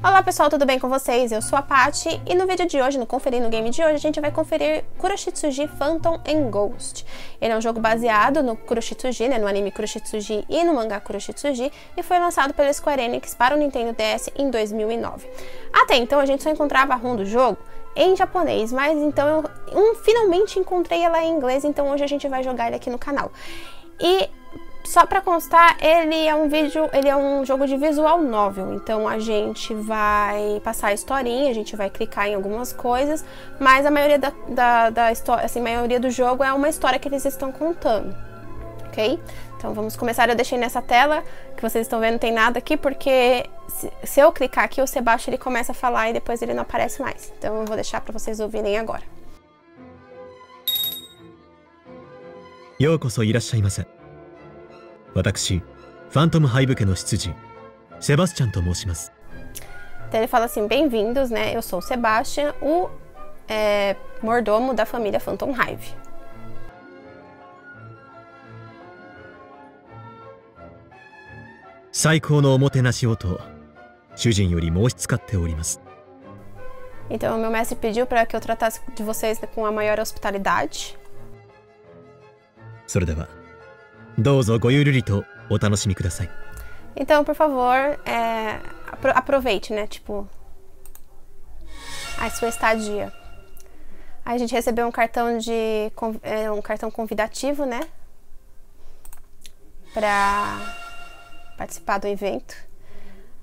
Olá pessoal, tudo bem com vocês? Eu sou a Paty e no vídeo de hoje, no Conferindo Game de hoje, a gente vai conferir Kuroshitsuji Phantom and Ghost. Ele é um jogo baseado no Kuroshitsuji, né, no anime Kuroshitsuji e no mangá Kuroshitsuji, e foi lançado pela Square Enix para o Nintendo DS em 2009. Até então a gente só encontrava a ROM do jogo em japonês, mas então eu finalmente encontrei ela em inglês, então hoje a gente vai jogar ele aqui no canal. E só pra constar, ele é um jogo de visual novel, então a gente vai passar a historinha, a gente vai clicar em algumas coisas, mas a maioria maioria do jogo é uma história que eles estão contando, ok? Então vamos começar. Eu deixei nessa tela, que vocês estão vendo, não tem nada aqui, porque se eu clicar aqui, o Sebastião ele começa a falar e depois ele não aparece mais, então eu vou deixar pra vocês ouvirem agora. Yokoso irashaimase. 私、Phantom Hive家の執事、セバスチャンと申します. Então ele fala assim: bem-vindos, né? Eu sou o Sebastião, o mordomo da família Phantom Hive. Então o meu mestre pediu para que eu tratasse de vocês com a maior hospitalidade. それでは Então, por favor, aproveite, né? Tipo, a sua estadia. Aí a gente recebeu um cartão de um cartão convidativo, né? Pra participar do evento.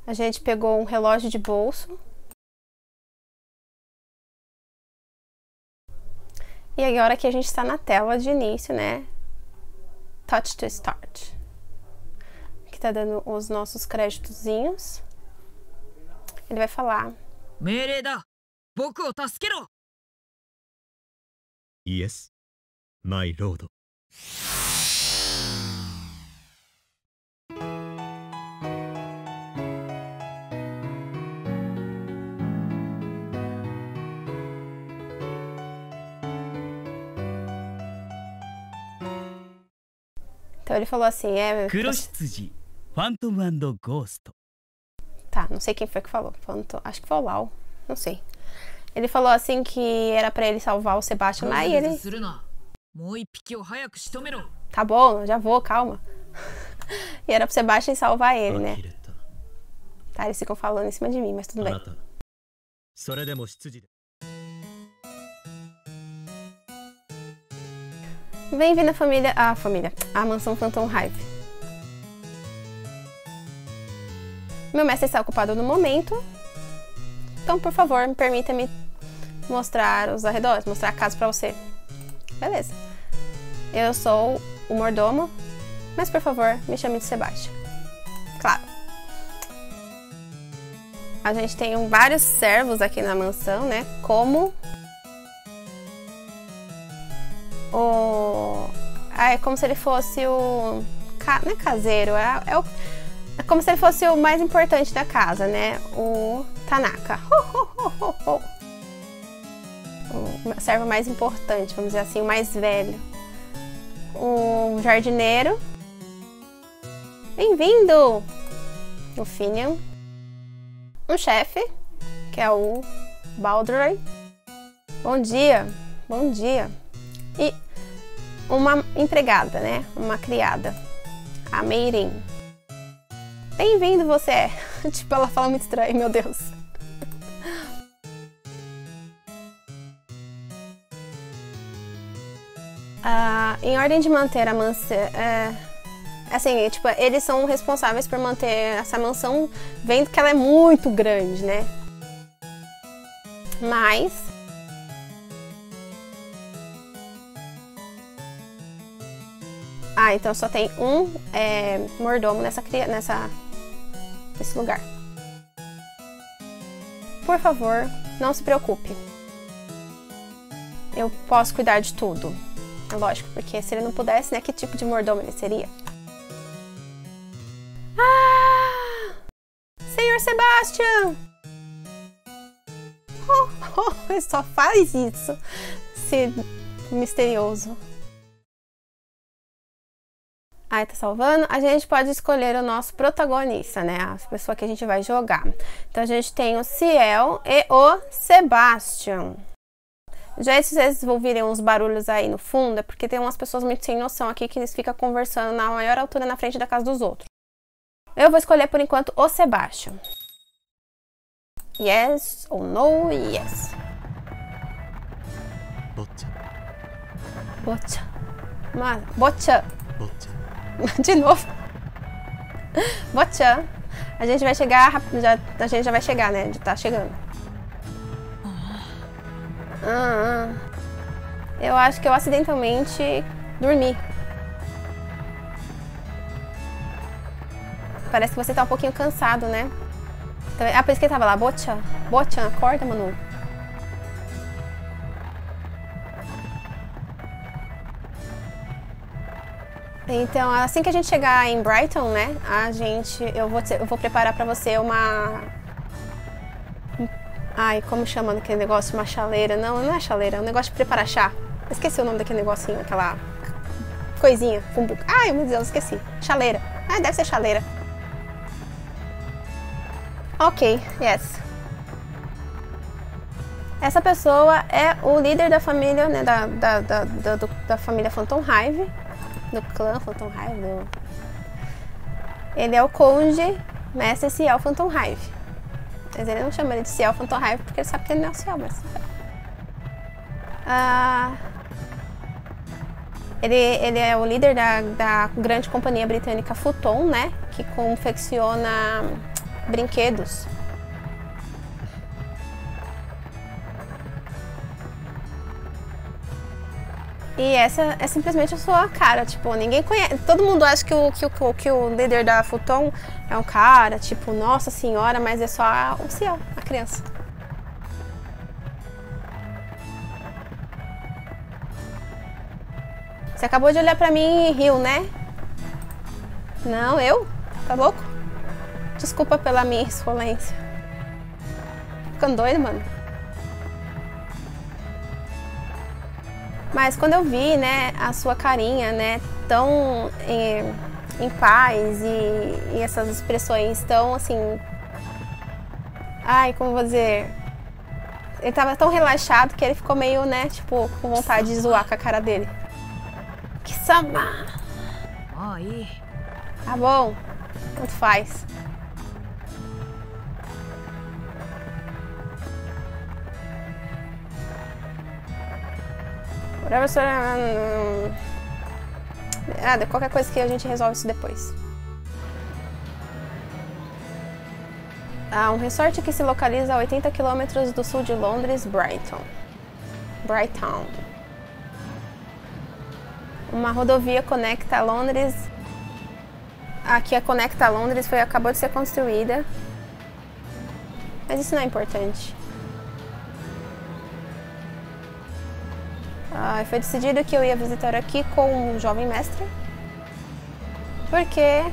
A gente pegou um relógio de bolso. E agora que a gente está na tela de início, né? Touch to Start. Aqui tá dando os nossos créditozinhos. Ele vai falar. Yes, my lord. Então ele falou assim, Kuroshitsuji Phantom and Ghost. Tá, não sei quem foi que falou. Acho que foi o Lau, não sei. Ele falou assim que era pra ele salvar o Sebastião lá e ele... Tá bom, já vou, calma. E era pro Sebastião salvar ele, né? Tá, eles ficam falando em cima de mim, mas tudo bem. Bem-vindo à família, à mansão Phantom Hive. Meu mestre está ocupado no momento, então por favor, permita-me mostrar os arredores, mostrar a casa para você. Beleza. Eu sou o mordomo, mas por favor, me chame de Sebastião. Claro. A gente tem vários servos aqui na mansão, né, como... é como se ele fosse o... Não é caseiro, é como se ele fosse o mais importante da casa, né? O Tanaka. O servo mais importante, vamos dizer assim, o mais velho. O jardineiro. Bem-vindo! O Finnian. Um chefe, que é o Baldroy. Bom dia, bom dia. E uma empregada, né? Uma criada. A Mey-Rin. Bem-vindo você! Tipo, ela fala muito estranho, meu Deus. Em ordem de manter a mansão... assim, tipo, eles são responsáveis por manter essa mansão, vendo que ela é muito grande, né? Mas... então só tem um mordomo nesse lugar. Por favor, não se preocupe. Eu posso cuidar de tudo. É lógico, porque se ele não pudesse, né, que tipo de mordomo ele seria? Ah! Senhor Sebastião! Ele só faz isso. Ser misterioso. Aí tá salvando. A gente pode escolher o nosso protagonista, né? A pessoa que a gente vai jogar. Então a gente tem o Ciel e o Sebastião. Gente, se vocês ouvirem uns barulhos aí no fundo, é porque tem umas pessoas muito sem noção aqui que eles ficam conversando na maior altura na frente da casa dos outros. Eu vou escolher por enquanto o Sebastião. Yes ou no, yes. Bocha. Bocha. Mano, bocha. Bocha. De novo. Bocha. A gente vai chegar rápido, a gente já vai chegar, né? Tá chegando. Eu acho que eu acidentalmente dormi. Parece que você tá um pouquinho cansado, né? Ah, por isso que ele tava lá. Bochan, Bochan, acorda, Manu. Então, assim que a gente chegar em Brighton, né? Eu vou preparar pra você uma... Ai, como chama aquele negócio? Uma chaleira? Não, não é chaleira, é um negócio de preparar chá. Esqueci o nome daquele negocinho, aquela coisinha. Cumbuca. Ai, meu Deus, esqueci. Chaleira. Ah, deve ser chaleira. Ok, yes. Essa pessoa é o líder da família, né, da família Phantom Hive. Do clã Phantom Hive. Ele é o cônjuge, mestre Ciel Phantom Hive. Mas ele não chama ele de Ciel Phantom Hive porque ele sabe que ele não é o Ciel, mas... Ele é o líder da grande companhia britânica Funtom, né? Que confecciona brinquedos. E essa é simplesmente a sua cara, tipo, ninguém conhece. Todo mundo acha que o líder da Funtom é um cara, tipo, Nossa Senhora, mas é só o Ciel, a criança. Você acabou de olhar pra mim e riu, né? Não, eu? Tá louco? Desculpa pela minha insolência. Ficando doido, mano. Mas quando eu vi, né, a sua carinha, né, tão em paz e essas expressões tão, assim... Ai, como vou dizer... Ele tava tão relaxado que ele ficou meio, né, tipo, com vontade de zoar com a cara dele. Kisama! Oi. Tá bom, tanto faz. Nada, qualquer coisa que a gente resolve isso depois. Um resort que se localiza a 80 km do sul de Londres, Brighton. Brighton. Uma rodovia conecta Londres. Aqui a conecta Londres acabou de ser construída. Mas isso não é importante. Foi decidido que eu ia visitar aqui com um jovem mestre, porque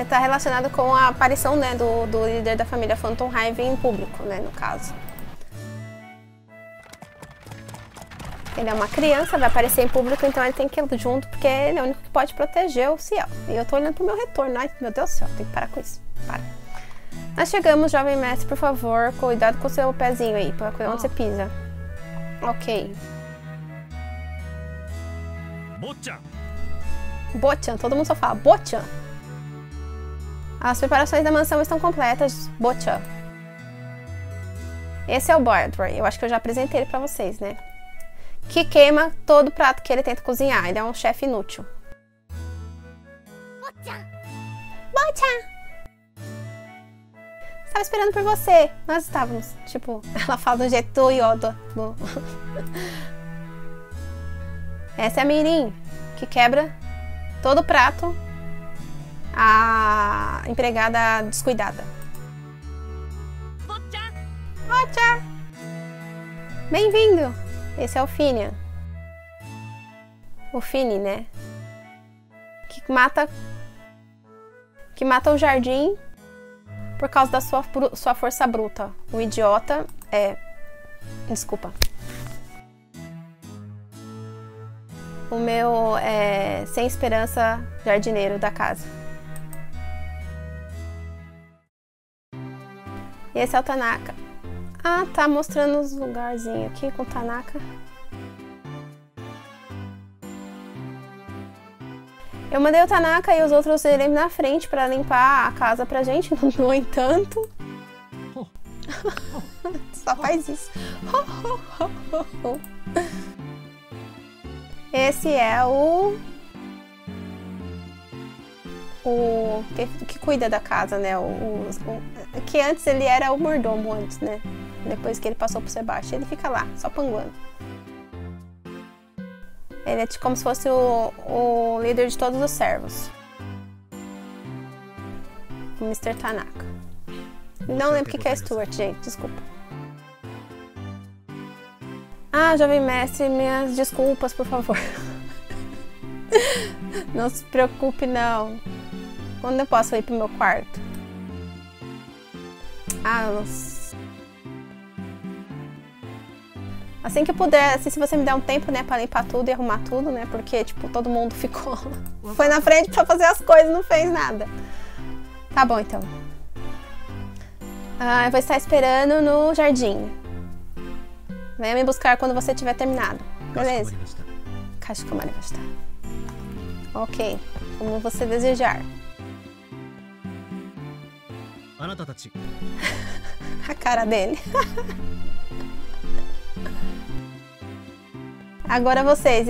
está relacionado com a aparição, né, do líder da família Phantom Hive em público, né, no caso. Ele é uma criança, vai aparecer em público, então ele tem que ir junto, porque ele é o único que pode proteger o Ciel. E eu estou olhando para o meu retorno. Ai, meu Deus do céu, tem que parar com isso. Para. Nós chegamos, jovem mestre, por favor, cuidado com o seu pezinho aí, pra onde você pisa. Ok. Bochan. Bochan, todo mundo só fala Bochan. As preparações da mansão estão completas, Bochan. Esse é o Baldroy, eu acho que eu já apresentei ele pra vocês, né? Que queima todo prato que ele tenta cozinhar, ele é um chefe inútil. Bochan. Bochan. Estava esperando por você. Nós estávamos, tipo, ela fala do jeito do Yoda. Essa é a Mey-Rin, que quebra todo o prato, a empregada descuidada. Bocha! Bem-vindo! Esse é o Finnian. O Finnian, né? Que mata o jardim por causa da sua força bruta. O idiota é... Desculpa. o meu sem esperança jardineiro da casa. E esse é o Tanaka. Ah, tá mostrando os lugarzinhos aqui com o Tanaka. Eu mandei o Tanaka e os outros ele na frente para limpar a casa pra gente, no entanto. Só faz isso. Esse é o que cuida da casa, né? Que antes ele era o mordomo, né? Depois que ele passou pro Sebastião, ele fica lá, só panguando. Ele é como se fosse o líder de todos os servos. O Mr. Tanaka. Não lembro o que é Stuart, gente, desculpa. Ah, jovem mestre, minhas desculpas, por favor. Não se preocupe, não. Quando eu posso ir pro meu quarto? Ah, nossa. Assim que eu puder, assim, se você me der um tempo, né, pra limpar tudo e arrumar tudo, né, porque, tipo, todo mundo ficou... Foi na frente pra fazer as coisas, não fez nada. Tá bom, então. Ah, eu vou estar esperando no jardim. Venha me buscar quando você tiver terminado. Beleza? Kashikomarimashita. Ok, como você desejar. A cara dele. Agora vocês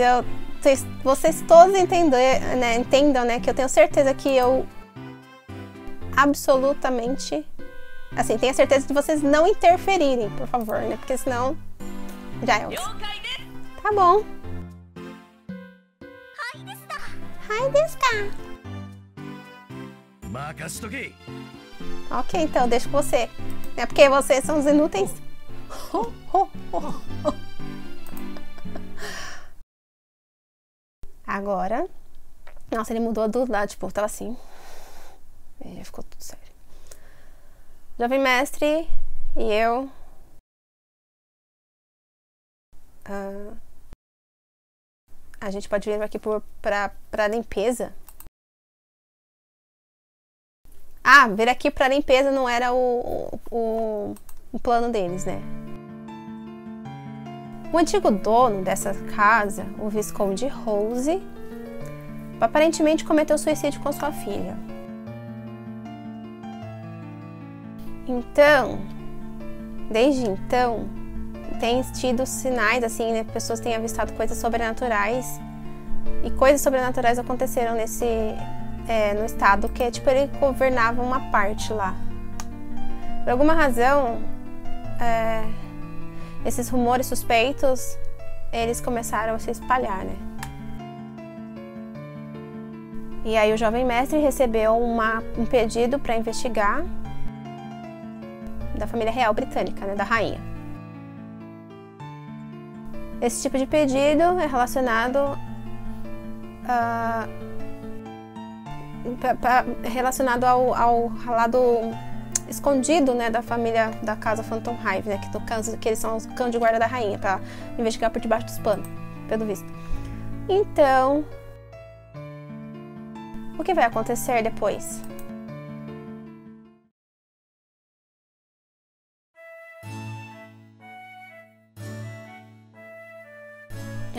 todos entendam, né, que eu tenho certeza que eu absolutamente... Assim, tenha certeza de vocês não interferirem, por favor, né? Porque senão... Já é outro. Tá bom. Ok, então, deixo com você. É porque vocês são os inúteis. Agora... Nossa, ele mudou do lado, tipo, tava assim. E ficou tudo sério. Jovem mestre e eu. A gente pode vir aqui pra limpeza? Ah, vir aqui pra limpeza não era o plano deles, né? O antigo dono dessa casa, o Visconde Rose, aparentemente cometeu suicídio com sua filha. Então, desde então, tem tido sinais, assim, né? Pessoas têm avistado coisas sobrenaturais. E coisas sobrenaturais aconteceram no estado que, tipo, ele governava uma parte lá. Por alguma razão, esses rumores suspeitos, eles começaram a se espalhar, né? E aí o jovem mestre recebeu um pedido para investigar da família real britânica, né, da rainha. Esse tipo de pedido é relacionado ao lado escondido, né, da família da casa Phantom Hive, né, que eles são os cães de guarda da rainha, para investigar por debaixo dos panos, pelo visto. Então, o que vai acontecer depois?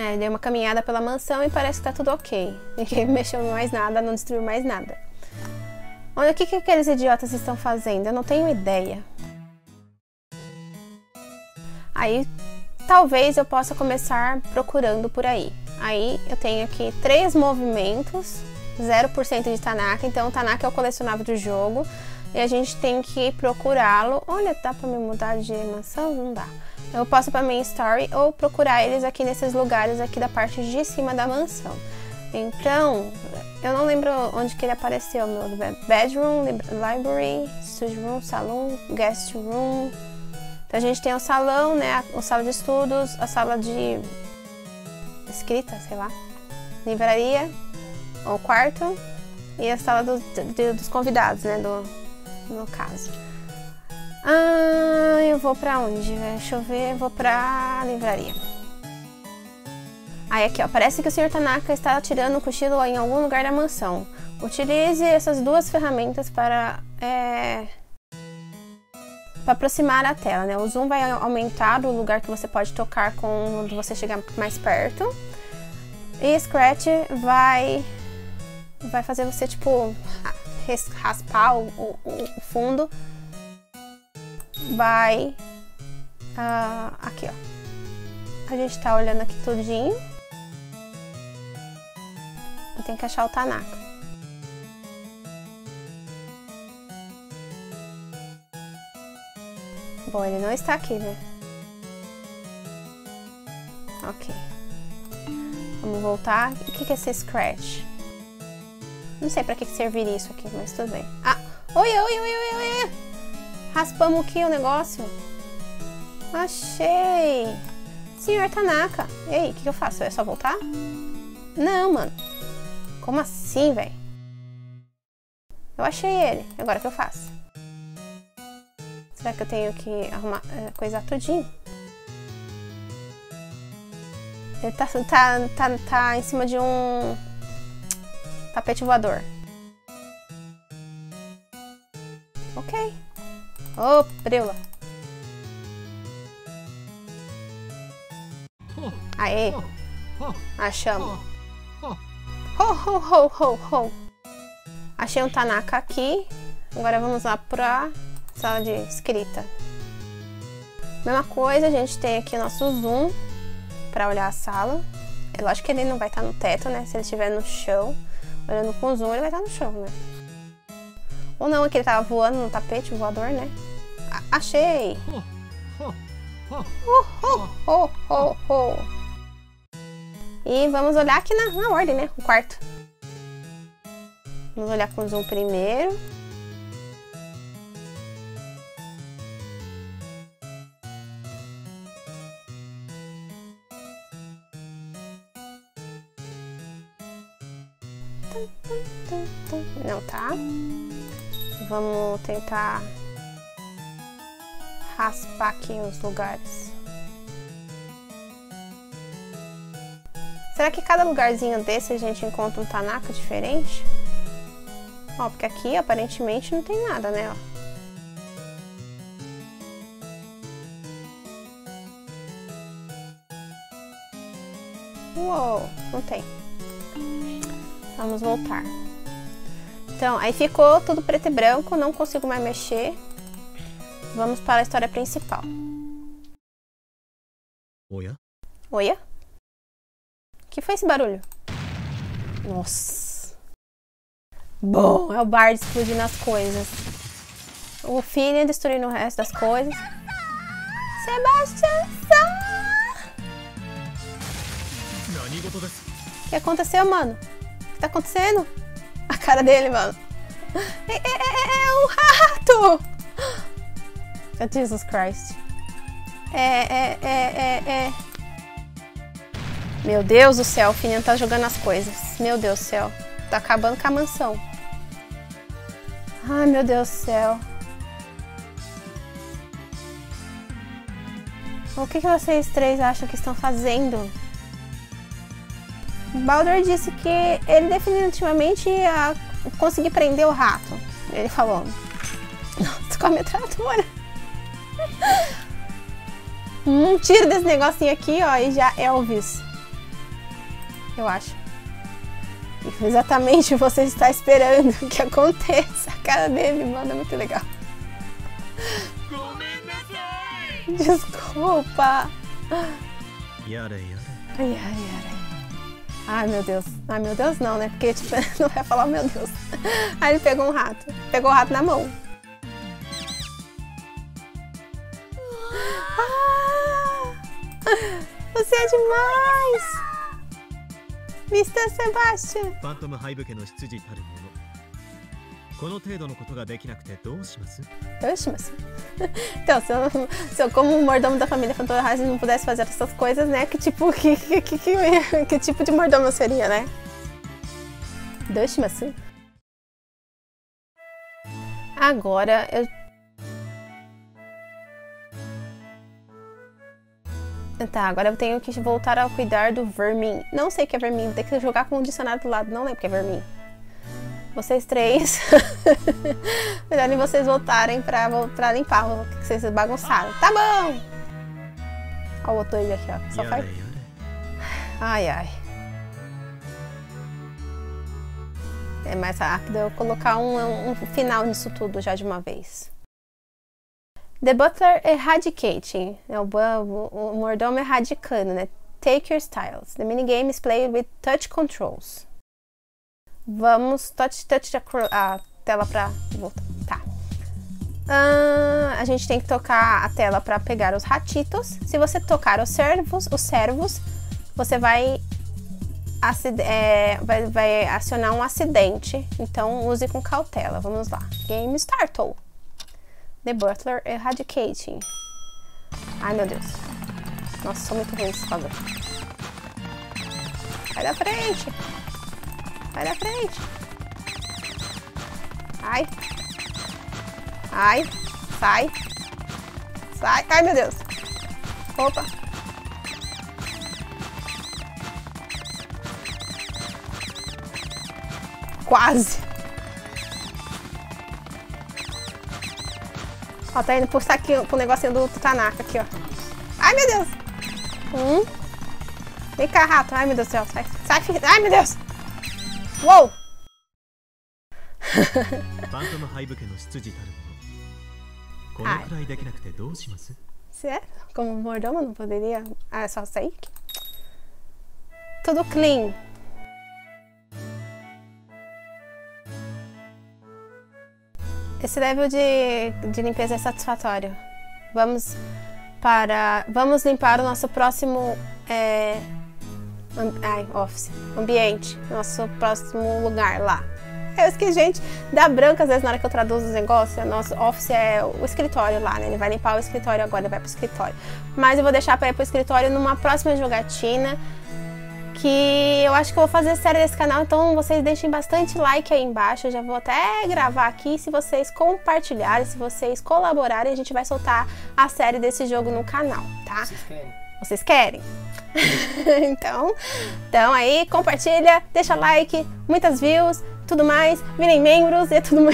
Eu dei uma caminhada pela mansão e parece que tá tudo ok. Ninguém mexeu em mais nada, não destruiu mais nada. Olha, o que aqueles idiotas estão fazendo? Eu não tenho ideia. Aí, talvez eu possa começar procurando por aí. Aí, eu tenho aqui 3 movimentos, 0% de Tanaka. Então, o Tanaka é o colecionável do jogo. E a gente tem que procurá-lo. Olha, dá pra me mudar de mansão? Não dá. Eu passo para main story ou procurar eles aqui nesses lugares aqui da parte de cima da mansão. Então, eu não lembro onde que ele apareceu. No bedroom, library, studio room, salão, guest room. Então a gente tem o salão, né? A sala de estudos, a sala de escrita, sei lá, livraria, o quarto e a sala dos convidados, né? No caso. Ah, eu vou pra onde? Deixa eu ver, eu vou pra livraria. Aí aqui, ó, parece que o Sr. Tanaka está tirando o cochilo em algum lugar da mansão. Utilize essas duas ferramentas para aproximar a tela, né? O zoom vai aumentar o lugar que você pode tocar quando você chegar mais perto. E Scratch vai fazer você, tipo, raspar o fundo. Aqui, ó. A gente tá olhando aqui tudinho. E tem que achar o Tanaka. Bom, ele não está aqui, né? Ok. Vamos voltar. O que é esse Scratch? Não sei pra que serviria isso aqui, mas tudo bem. Ah! Oi, oi, oi, oi, oi! Raspamos aqui o negócio. Achei! Senhor Tanaka! E aí, o que eu faço? É só voltar? Não, mano. Como assim, velho? Eu achei ele. Agora o que eu faço? Será que eu tenho que arrumar, coisar tudinho? Ele tá em cima de um tapete voador. Ok. Ô, preula. Aê. Achamos. Ho, ho, ho, ho, ho. Achei um Tanaka aqui. Agora vamos lá pra sala de escrita. Mesma coisa, a gente tem aqui o nosso zoom para olhar a sala. É lógico que ele não vai estar no teto, né? Se ele estiver no chão, olhando com zoom, ele vai estar no chão, né? Ou não, é que ele tava voando no tapete voador, né? Achei! E vamos olhar aqui na ordem, né? O quarto. Vamos olhar com zoom primeiro. Não tá. Vamos tentar raspar aqui os lugares. Será que cada lugarzinho desse a gente encontra um Tanaka diferente? Ó, porque aqui aparentemente não tem nada, né? Ó. Uou, não tem. Vamos voltar. Então, aí ficou tudo preto e branco, não consigo mais mexer. Vamos para a história principal. Oia? Oia? O que foi esse barulho? Nossa! Bom, é o Bard explodindo as coisas. O Finnian destruindo o resto das coisas. Sebastião! O que aconteceu, mano? O que tá acontecendo? A cara dele, mano. É um rato! Jesus Christ. Meu Deus do céu, o Finnian tá jogando as coisas. Meu Deus do céu. Tá acabando com a mansão. Ai, meu Deus do céu. O que vocês três acham que estão fazendo? Baldroy disse que ele definitivamente ia conseguir prender o rato. Ele falou: nossa, com a metralhadora. Um tiro desse negocinho aqui, ó, e já Elvis. Eu acho. Exatamente o que você está esperando que aconteça. A cara dele, mano, é muito legal. Desculpa. Yara, yara. Yara, yara. Ai, meu Deus. Ai, meu Deus não, né? Porque, tipo, não vai falar, meu Deus. Aí ele pegou um rato. Pegou o rato na mão. Ah, você é demais! Mr. Sebastião! Phantom Hive no Hitsuji taru mono. Kono teido no koto ga dekinakute dou shimasu? Dou shimasu? Então, se eu como um mordomo da família Phantom Hive não pudesse fazer essas coisas, né? Que tipo de mordomo seria, né? Doshimasu. Agora eu... Tá, agora eu tenho que voltar a cuidar do vermin. Não sei o que é vermin, vou ter que jogar com o dicionário do lado, não lembro o que é vermin. Vocês três, melhor vocês voltarem pra limpar, que vocês bagunçaram. Tá bom! Ó o Otoio aqui, ó. Só faz... Ai, ai. É mais rápido eu colocar um final nisso tudo já de uma vez. The butler eradicating. O mordomo erradicando, né? Take your styles. The minigame is played with touch controls. Vamos, touch a tela pra voltar. Tá. A gente tem que tocar a tela pra pegar os ratitos. Se você tocar os servos, você vai acionar um acidente. Então use com cautela. Vamos lá. Game startou. The Butler Eradicating. Ai, meu Deus. Nossa, sou muito ruim nesse jogo. Vai da frente. Vai da frente. Ai. Ai. Sai. Sai. Ai, meu Deus. Opa. Quase. Ó, tá indo pro saquinho, pro negocinho do Tanaka aqui, ó. Ai, meu Deus! Vem cá, rato. Ai, meu Deus do céu. Sai, sai, filho. Ai, meu Deus! Uou! Sério? Como mordomo, não poderia... Ah, é só sair? Tudo clean. Esse level de limpeza é satisfatório. Vamos limpar o nosso próximo ambiente, nosso próximo lugar lá. É isso que, gente, dá branco às vezes na hora que eu traduzo os negócios. Nosso office é o escritório lá, né? Ele vai limpar o escritório agora, ele vai pro escritório. Mas eu vou deixar para ir pro escritório numa próxima jogatina, que eu acho que eu vou fazer série desse canal, então vocês deixem bastante like aí embaixo. Eu já vou até gravar aqui, se vocês compartilharem, se vocês colaborarem, a gente vai soltar a série desse jogo no canal, tá? Vocês querem? Vocês querem? então aí, compartilha, deixa like, muitas views, tudo mais, virem membros e tudo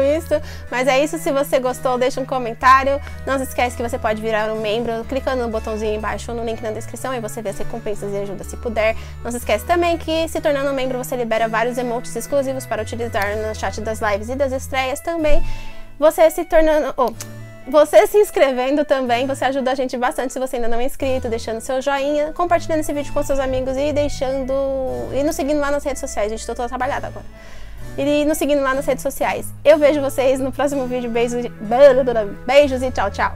isso. Mas é isso, se você gostou, deixa um comentário. Não se esquece que você pode virar um membro clicando no botãozinho embaixo ou no link na descrição e você vê as recompensas e ajuda se puder. Não se esquece também que, se tornando um membro, você libera vários emotes exclusivos para utilizar no chat das lives e das estreias também. Você se inscrevendo também, você ajuda a gente bastante se você ainda não é inscrito, deixando seu joinha, compartilhando esse vídeo com seus amigos e nos seguindo lá nas redes sociais, gente, tô toda trabalhada agora. E nos seguindo lá nas redes sociais. Eu vejo vocês no próximo vídeo, beijos e tchau, tchau.